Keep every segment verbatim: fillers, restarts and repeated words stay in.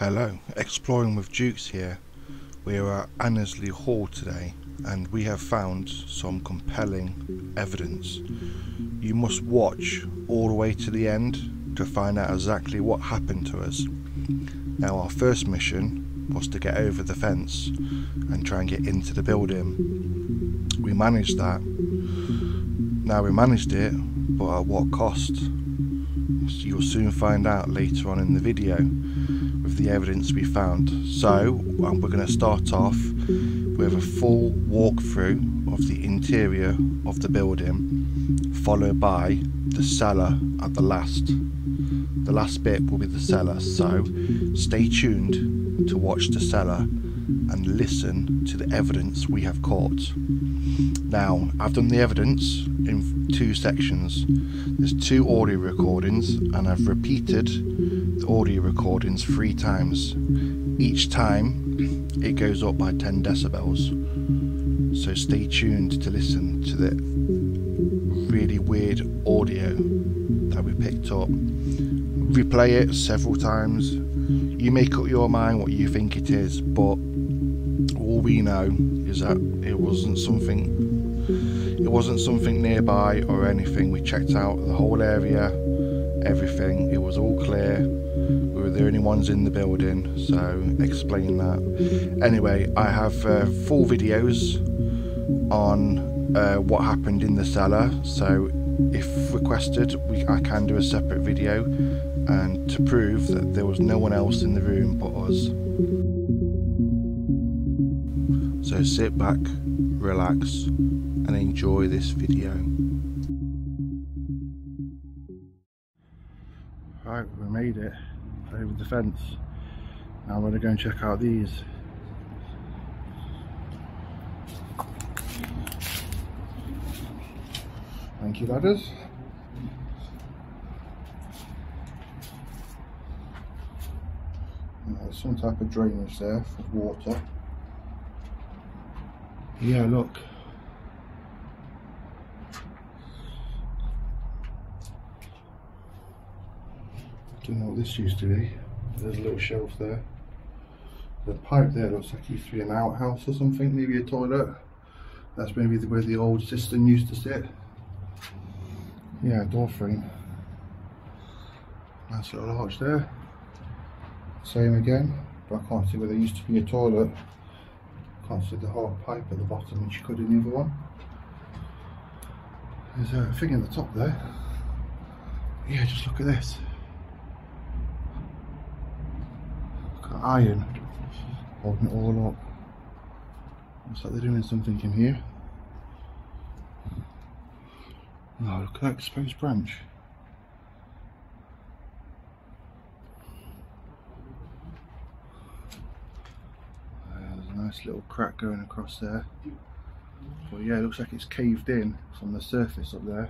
Hello, Exploring with Dukes here. We are at Annesley Hall today and we have found some compelling evidence. You must watch all the way to the end to find out exactly what happened to us. Now our first mission was to get over the fence and try and get into the building. We managed that. Now we managed it, but at what cost? You'll soon find out later on in the video. The evidence we found. So um, we're going to start off with a full walkthrough of the interior of the building, followed by the cellar at the last. The last bit will be the cellar, so stay tuned to watch the cellar and listen to the evidence we have caught. Now, I've done the evidence in two sections. There's two audio recordings and I've repeated the audio recordings three times. Each time it goes up by ten decibels. So stay tuned to listen to the really weird audio that we picked up. Replay it several times. You make up your mind what you think it is, but all we know is that it wasn't something it wasn't something nearby or anything. We checked out the whole area, everything. It was all clear. We were the only ones in the building, so explain that. Anyway, I have uh, full videos on uh, what happened in the cellar, so if requested we, I can do a separate video and to prove that there was no one else in the room but us. So sit back, relax, and enjoy this video. Right, we made it over the fence. Now I'm going to go and check out these. Thank you, ladders. There's some type of drainage there for water. Yeah, look. Don't know what this used to be. There's a little shelf there. The pipe there looks like it used to be an outhouse or something, maybe a toilet. That's maybe the where the old cistern used to sit. Yeah, door frame. Nice little arch there. Same again, but I can't see where there used to be a toilet. Can't see the hard pipe at the bottom, which you could in the other one. There's a thing at the top there. Yeah, just look at this. Look at iron holding it all up. Looks like they're doing something in here. Oh, look at that exposed branch. Nice little crack going across there. But yeah, it looks like it's caved in from the surface up there.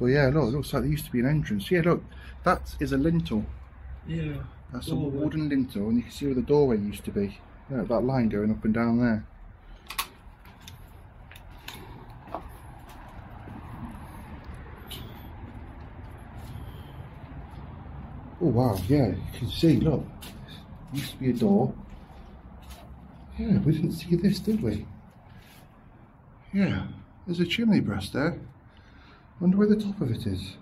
But yeah, look, it looks like there used to be an entrance. Yeah, look, that is a lintel. Yeah. That's a wooden lintel, and you can see where the doorway used to be. Yeah, that line going up and down there. Oh wow, yeah, you can see, look. There used to be a door. Yeah, we didn't see this, did we? Yeah, there's a chimney breast there. Wonder where the top of it is.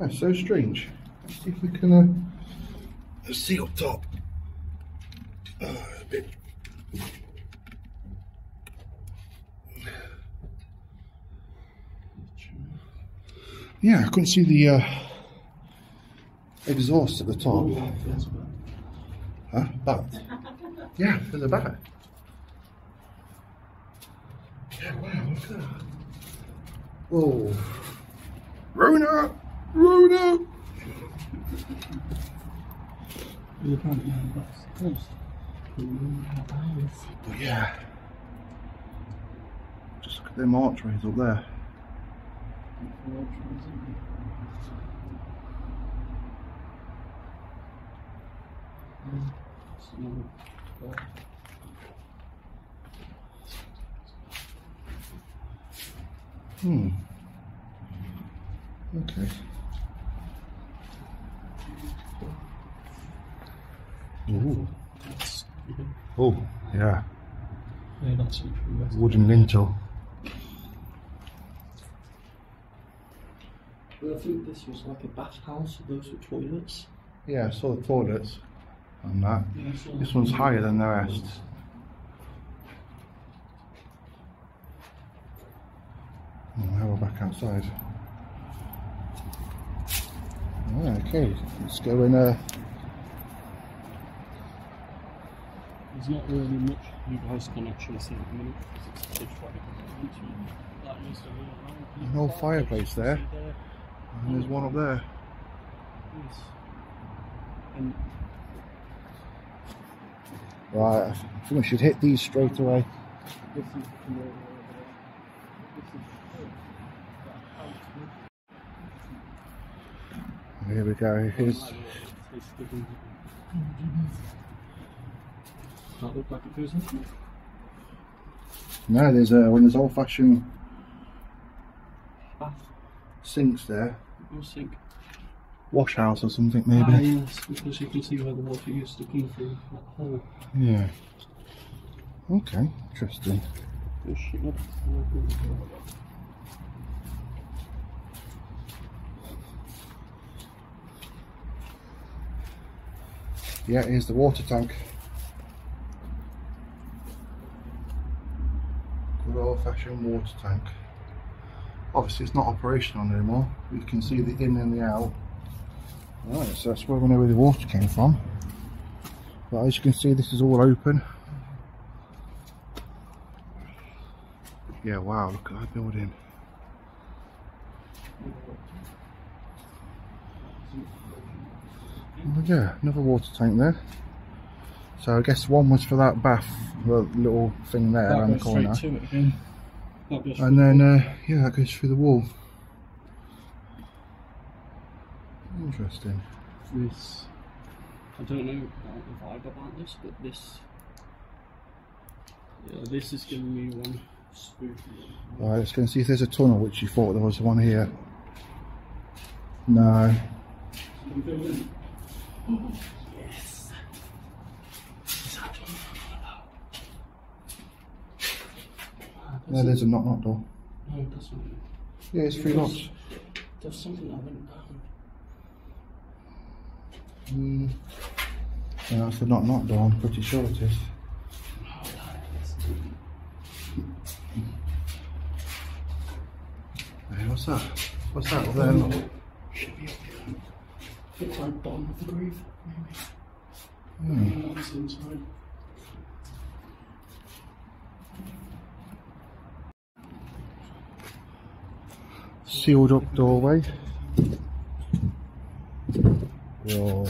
That's so strange. Let's see if we can uh, let's see up top. Uh, a bit. Yeah, I couldn't see the uh, exhaust at the top. Huh? That. Yeah, there's a bat. Yeah, wow, look at that. Whoa. Rona! Rona! But yeah. Just look at them archways up there. Hmm. Okay. Ooh. Oh, yeah. Yeah, that's wooden lintel. Well, I think this was like a bathhouse, those were toilets. Yeah, I saw the toilets on that. Yeah, this one's higher than the rest. Now we're back outside. Right, okay, let's go in there. There's not really much you guys can actually see at the minute because it's pitch black. There's an old fireplace there, and there's one up there. Yes. And right, I think we should hit these straight away. This is Here we go. Here's. Does that look like it goes into it? No, there's uh, when there's old-fashioned bath sinks there. Or sink. Wash house or something maybe. Ah, yes, because you can see where the water used to come through that hole. Yeah. Okay, interesting. Yeah, here's the water tank. Good old-fashioned water tank. Obviously, it's not operational anymore. You can see the in and the out. Right, so that's where we know where the water came from. But as you can see, this is all open. Yeah, wow! Look at that building. Yeah, another water tank there. So I guess one was for that bath, the little thing there that around the corner. That goes straight to it again. That goes and then, the uh, yeah, that goes through the wall. Interesting. This, I don't know if I got about this, but this, yeah, this is giving me one spooky. Right, let's go and see if there's a tunnel, which you thought there was one here. No. Oh, yes! Is that door? No, there's a knock-knock door. No, it doesn't. Yeah, it's three locks. There's something I went down. Mm. Yeah, that's the knock-knock door, I'm pretty sure it is. Oh, hey, what's that? What's that? Then? Should be up here. It's like bottom of the groove, maybe. Hmm. That's inside. Sealed up doorway. Whoa.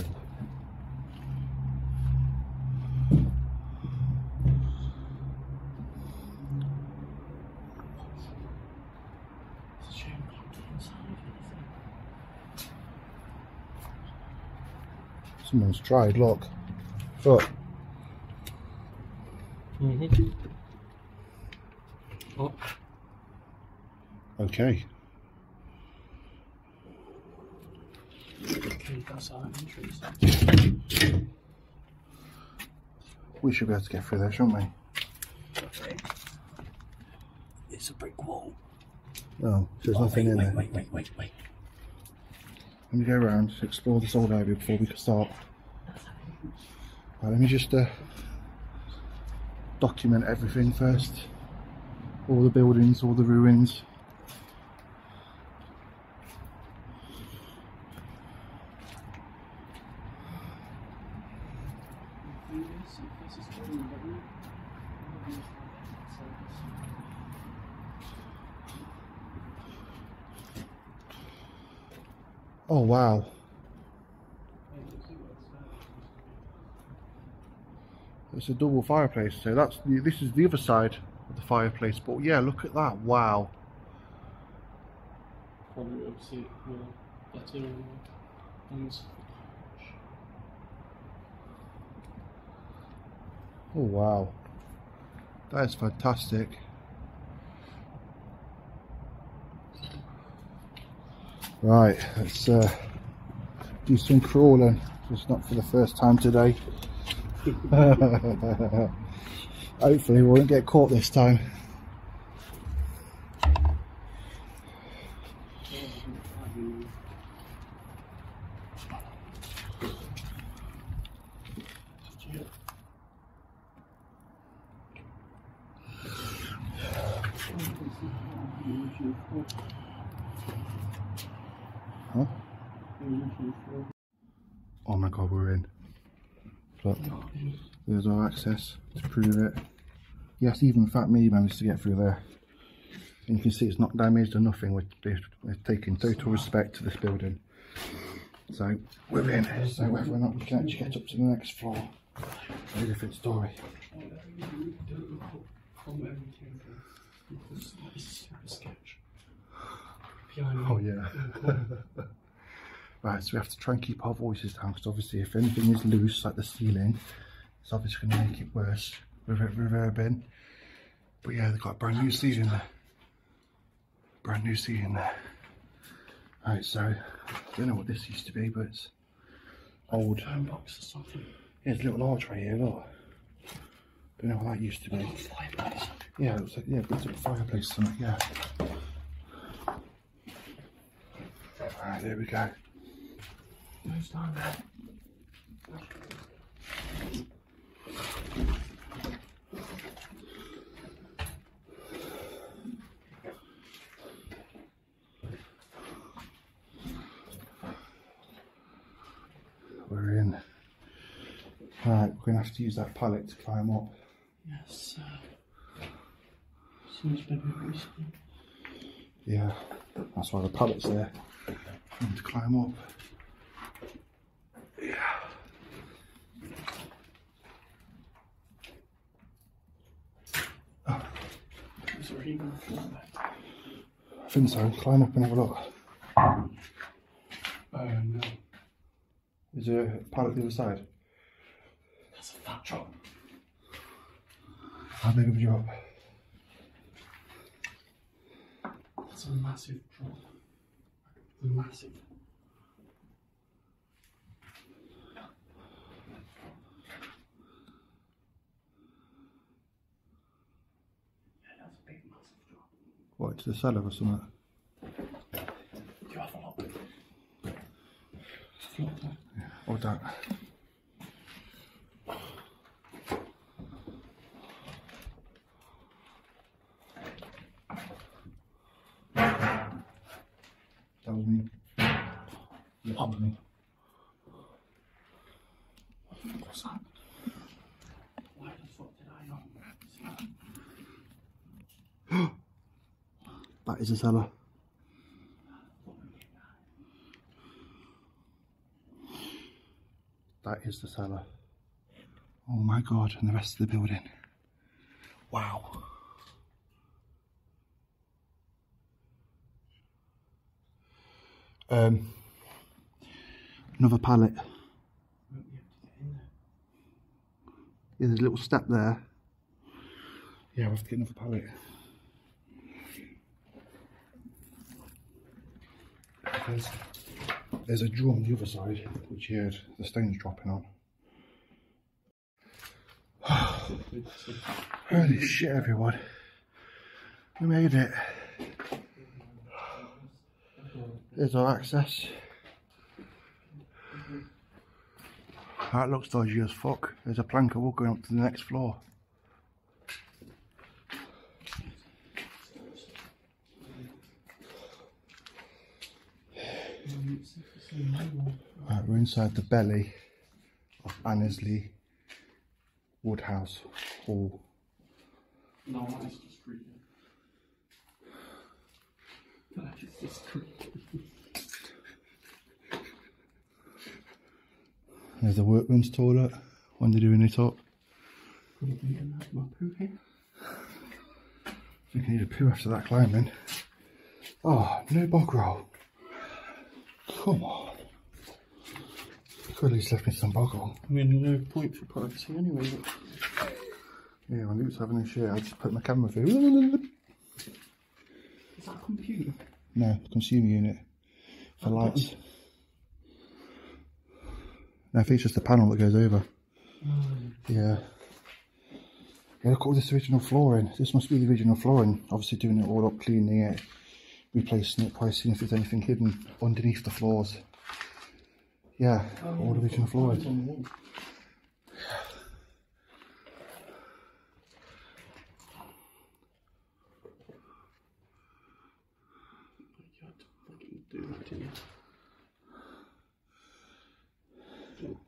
Someone's tried, look. Look. Mm-hmm. Oh. Okay. Okay, that's our entrance. We should be able to get through there, shouldn't we? Okay. It's a brick wall. No, there's oh, nothing wait, in wait, there. Wait, wait, wait, wait. Let me go around, explore this old area before we can start. Right, let me just uh, document everything first. All the buildings, all the ruins. Oh wow. It's a double fireplace, so that's the, this is the other side of the fireplace, but yeah, look at that, wow. Probably obviously more better things. Oh wow. That is fantastic. Right, let's uh, do some crawling. It's not for the first time today. Hopefully we won't get caught this time. Huh? Oh my god, we're in. Look, there's our access to prove it. Yes, even fat me managed to get through there. And you can see it's not damaged or nothing. We're, we're taking total respect to this building. So we're in. So whether or not we can actually get up to the next floor, it's a different story. Oh yeah. Right, so we have to try and keep our voices down, because obviously if anything is loose, like the ceiling, it's obviously going to make it worse with it reverbing. But yeah, they've got a brand new ceiling there. Brand new ceiling there. Right, so I don't know what this used to be, but it's old. Box or something. Yeah, there's a little arch right here, look. Don't know what that used to be. Fireplace. Yeah, it was like, yeah, it was like a fireplace or something, yeah. Alright, there we go. Nice down there. We're in. Alright, we're going to have to use that pallet to climb up. Yes, uh, seems better recently. Yeah, that's why the pallet's there. And to climb up. Yeah. Oh. Is there even a floor there? I think so. Climb up and have a look. Oh no. Is there a pallet the other side? That's a fat drop. How big of a drop? That's a massive drop. Massive. Yeah, that's a big, massive drop. What, to the cellar or something? Do you have a lock? It's locked there. Yeah, or that. That is a cellar. That is the cellar. Oh my god, and the rest of the building. Wow. Um, another pallet. Yeah, there's a little step there. Yeah, we'll have to get another pallet. There's, there's a drawer on the other side, which you heard the stones dropping on. Holy shit, everyone. We made it. There's our access. That looks dodgy as fuck. There's a plank of wood going up to the next floor. Right, we're inside the belly of Annesley Woodhouse Hall. No, that's just creepy. That is just creepy. There's the workman's toilet when they're doing it up. Could it be in that, my poo here? I think I need a poo after that climbing. Oh, no bog roll. Come on. Could at least left me some boggle. I mean, no point for privacy anyway. But... yeah, when Luke's having a shit, I just put my camera through. Is that a computer? No, consumer unit for that lights. Button. No, I think it's just the panel that goes over. Yeah. Yeah, look at all this original flooring. This must be the original flooring. Obviously doing it all up, cleaning it, replacing it, probably seeing if there's anything hidden underneath the floors. Yeah, oh, all original flooring.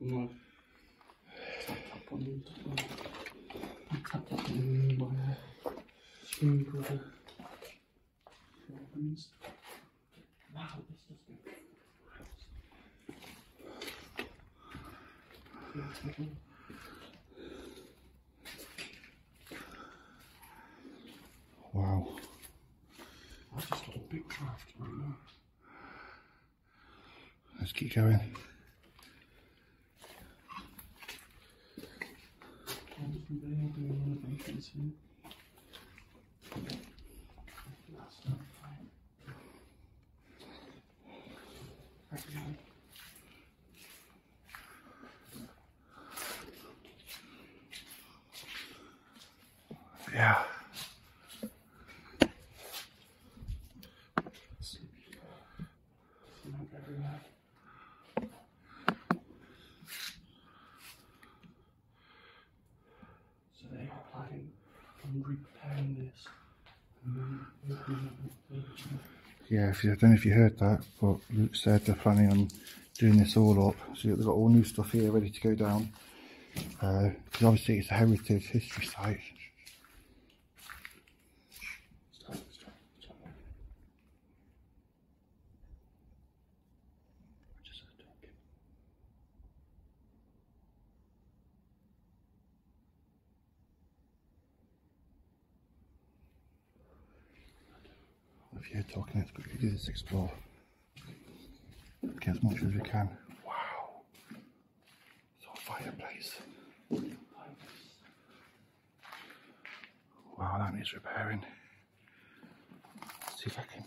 No. Wow. That's just got a big draft right now. Let's keep going. Yeah. Yeah, if you, I don't know if you heard that, but Luke said they're planning on doing this all up. So they've got all new stuff here ready to go down. Because uh, obviously it's a heritage history site. If you're talking, let's quickly do this explore. Get as much as we can. Wow! It's a fireplace. Wow, that needs repairing. Let's see if I can.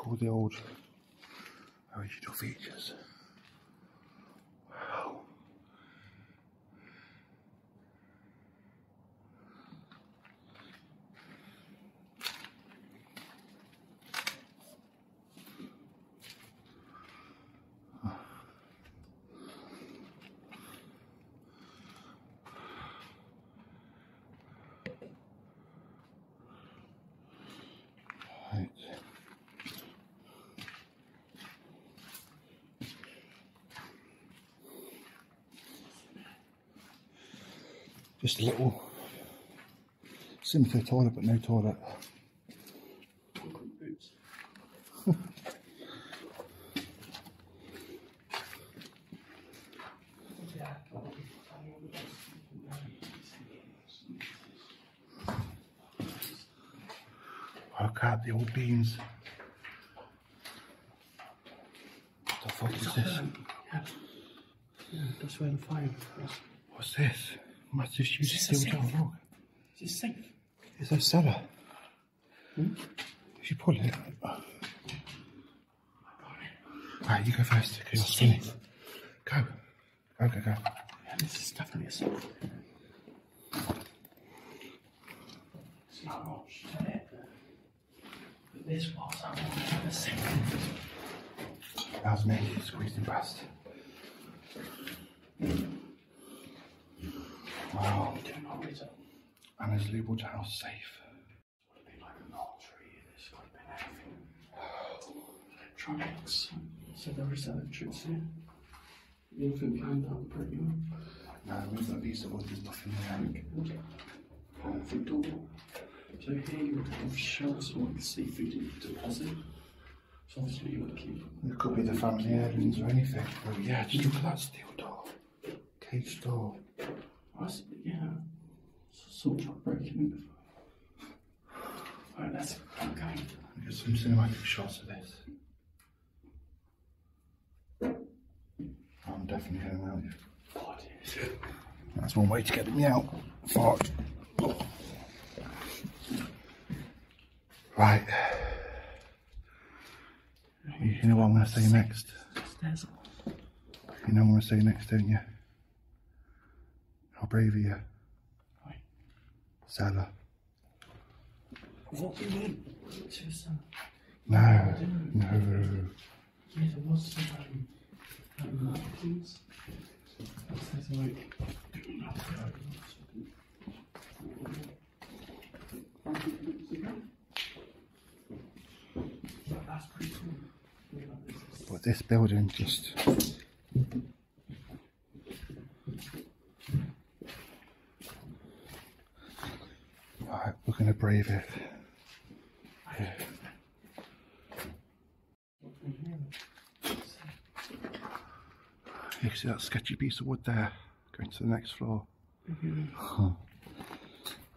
All the old original features. Wow. Huh. Right. Just a little simple toilet, but no toilet. Oh God, the old beams. What the fuck is this? Yeah. Yeah, that's where the fire was. What's this? Massive shoes is still down. Look. Is it safe? Is that cellar? Hmm? If you pull it. Oh. Right, you go first. You're spinning. Go. Go, go, go. Yeah, this is definitely a safe. It's not much, is it? But this was a safe. That was me squeezing past. Wow, Annesley Woodhouse safe. Would have been like an artery, this could have been everything. Electronics. So there is electricity. The infant behind that, pretty much. No, there isn't a piece of wood, there's nothing there. Half a door. So here you would have shells or like seafood deposit. So obviously you would keep. It could be the family heirlooms or anything. But yeah, just look at that steel door. Cage door. Yeah, so heartbreaking. Alright, that's okay. I'll get some cinematic shots of this. I'm definitely getting out of here. Oh, dear. That's one way to get me out. Fart. Right. You know what I'm going to say next? You know what I'm going to say next, don't you? How brave are you? Cellar. What do you mean? To cellar? No, no. Yeah, there was some um, napkins. There's like... That's pretty cool. But this building just... Right, we're going to brave it. Yeah. You see that sketchy piece of wood there? Going to the next floor. Mm-hmm. Huh.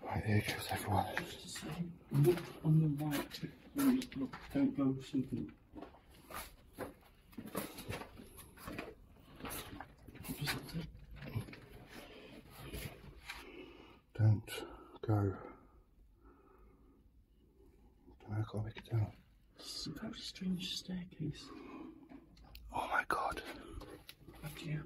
Right, here goes everyone. Just to say, look on the right, look, don't go for something. Don't go. I can't make it down. It's a very strange staircase. Oh my god. Up here.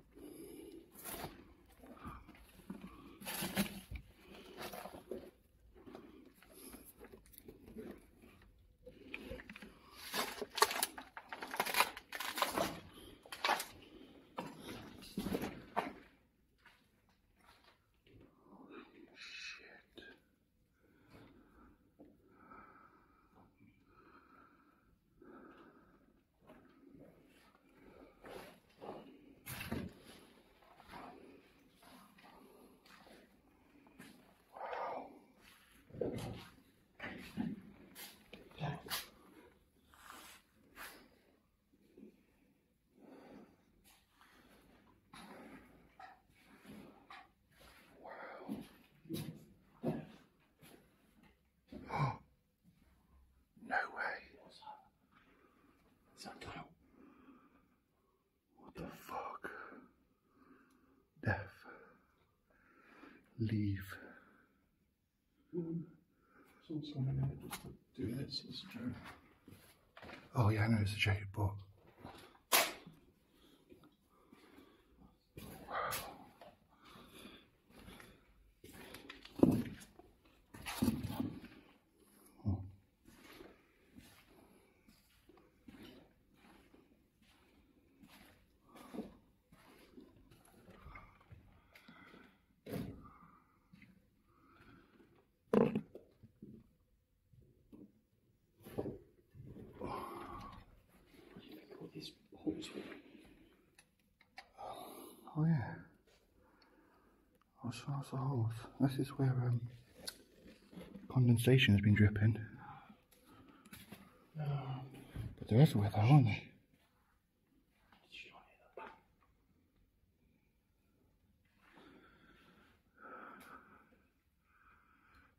Leave. Mm. So I'm gonna just do this as a joke. Oh yeah, I know it's a joke, but oh yeah, that's the holes. This is where um, condensation has been dripping. No. But they're everywhere though, aren't they?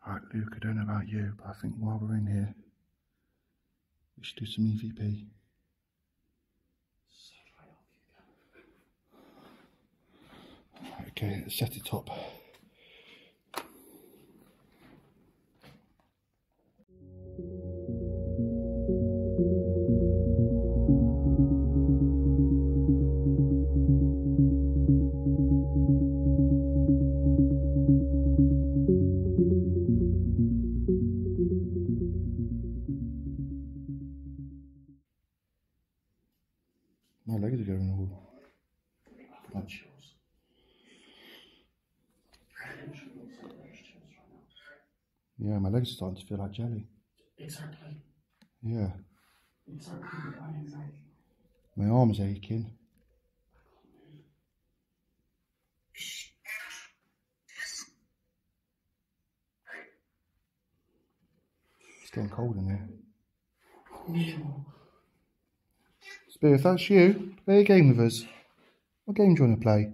Alright Luke, I don't know about you, but I think while we're in here, we should do some E V P. Okay, set it up. My legs are going all. Yeah, my legs are starting to feel like jelly. Exactly. Yeah. Exactly. My arm's aching. It's getting cold in here. Yeah. Spear, if that's you, play a game with us. What game do you want to play?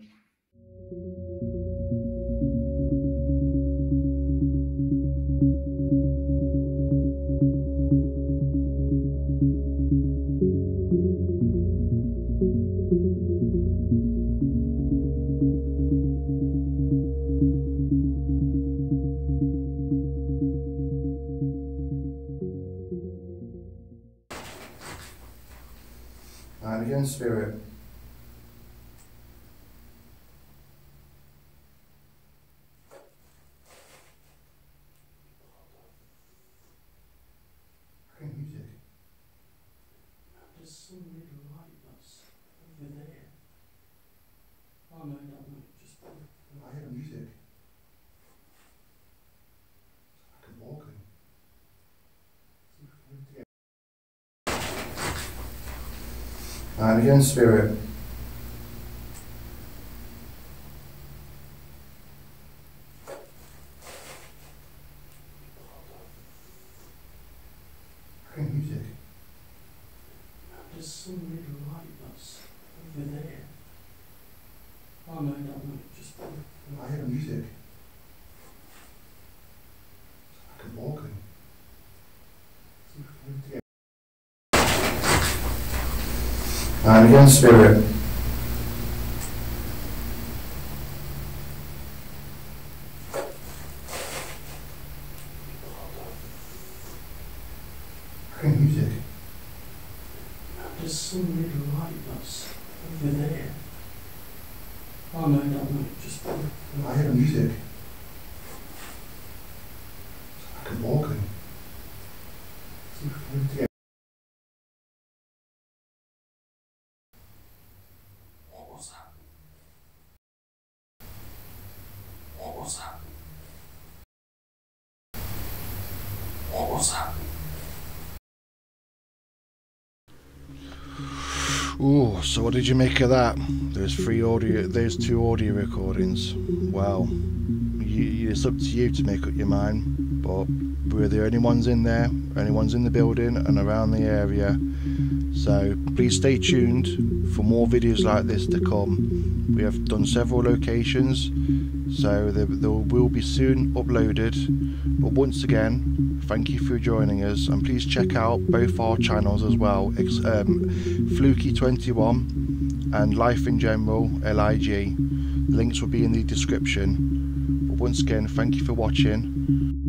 Hydrogen spirit. Great music. There's some little lightness over there. Oh no, no, no, just I hear music. Hydrogen spirit. Great music. There's some little lightness over there. Oh no, no, no, just I hear music. It's like a organ. Hydrogen spirit. Great music. There's some little lightness over there. Oh no, no, no, just I hear music. It's like an organ. What was that? What was that? Oh, so what did you make of that? There's three audio, there's two audio recordings. Well, you, it's up to you to make up your mind, but we're the only ones in there, only ones in the building and around the area. So please stay tuned for more videos like this to come. We have done several locations, so they, they will be soon uploaded. But once again, thank you for joining us, and please check out both our channels as well, um, Fluky twenty-one and Life in General L I G. Links will be in the description. But once again, thank you for watching.